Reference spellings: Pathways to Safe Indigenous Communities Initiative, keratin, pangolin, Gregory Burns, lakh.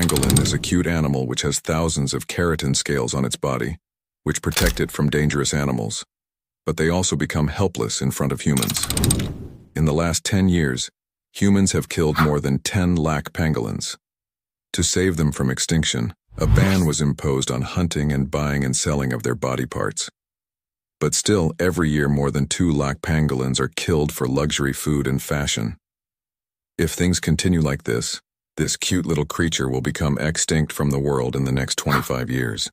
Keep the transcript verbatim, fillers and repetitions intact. pangolin is a cute animal which has thousands of keratin scales on its body, which protect it from dangerous animals, but they also become helpless in front of humans. In the last ten years, humans have killed more than ten lakh pangolins. To save them from extinction, a ban was imposed on hunting and buying and selling of their body parts. But still, every year more than two lakh pangolins are killed for luxury food and fashion. If things continue like this, this cute little creature will become extinct from the world in the next twenty-five years.